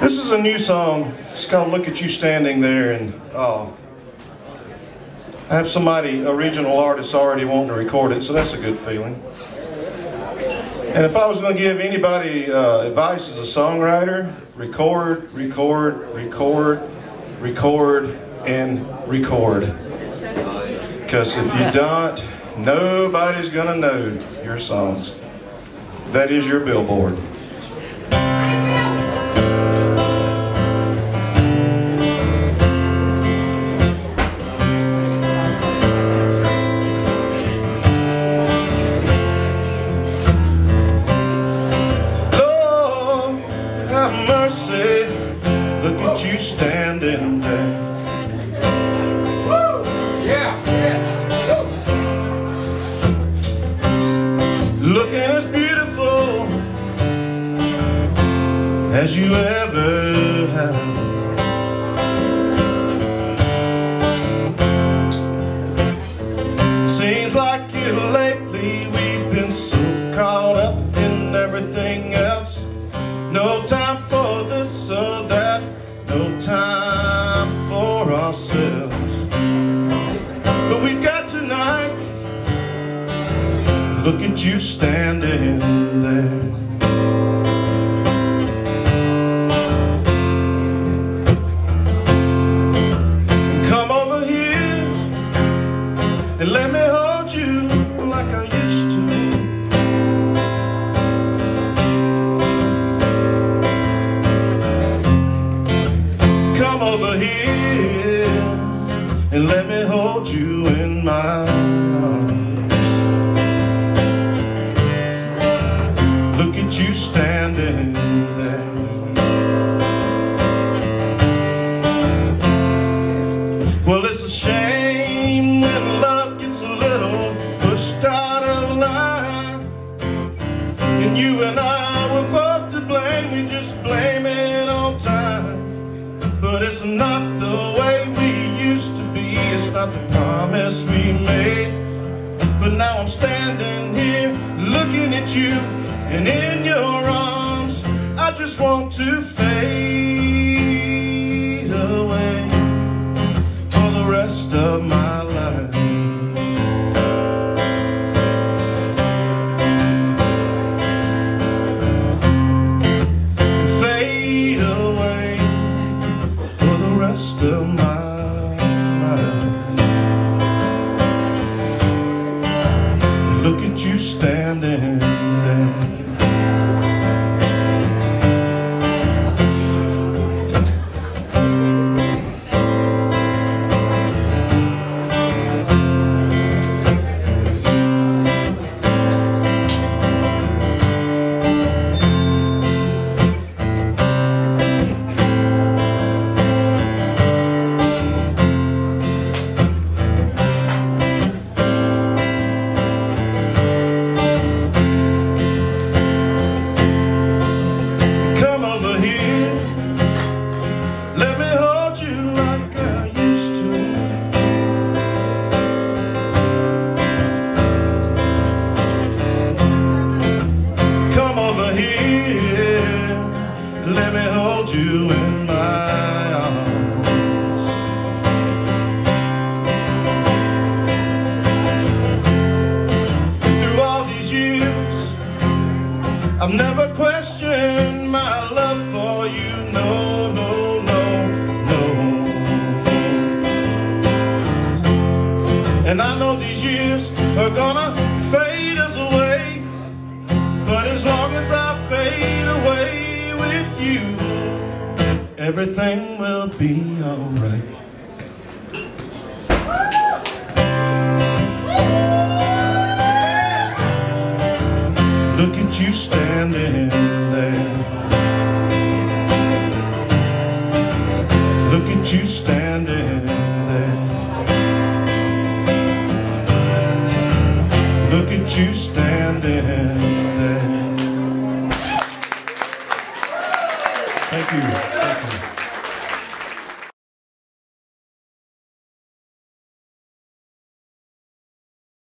This is a new song. It's called Look at You Standing There, and I have somebody, a regional artist, already wanting to record it, so that's a good feeling. And if I was going to give anybody advice as a songwriter, record, record, record, record, and record. Because if you don't, nobody's going to know your songs. That is your billboard. Mercy, look at you standing there. Woo! Yeah, yeah. Looking as beautiful as you ever have. Seems like you lately we've been so caught up in everything else. No time for this or that, no time for ourselves. But we've got tonight. Look at you standing there. Come over here and let me hold you like I used to. Over here and let me hold you in my arms. Look at you standing there. Well, it's a shame when love gets a little pushed out of line, and you and I were both to blame. We just blame it on time. But it's not the way we used to be. It's not the promise we made. But now I'm standing here looking at you, and in your arms I just want to fade away for the rest of my life. Rest of my life. Look at you standing here, let me hold you in my arms. Through all these years, I've never questioned my love for you, no, no, no, no. And I know these years are gonna fade us away. But as long as I fade away with you, everything will be alright. Look at you standing there. Look at you standing there. Look at you standing there. Thank you.